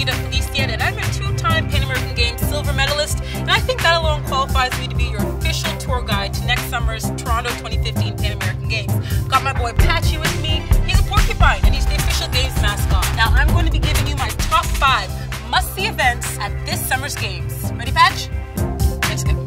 Perdita Felicien, and I'm a two-time Pan American Games silver medalist, and I think that alone qualifies me to be your official tour guide to next summer's Toronto 2015 Pan American Games. Got my boy PACHI with me. He's a porcupine, and he's the official games mascot. Now I'm going to be giving you my top 5 must-see events at this summer's games. Ready, Patch? Let's go.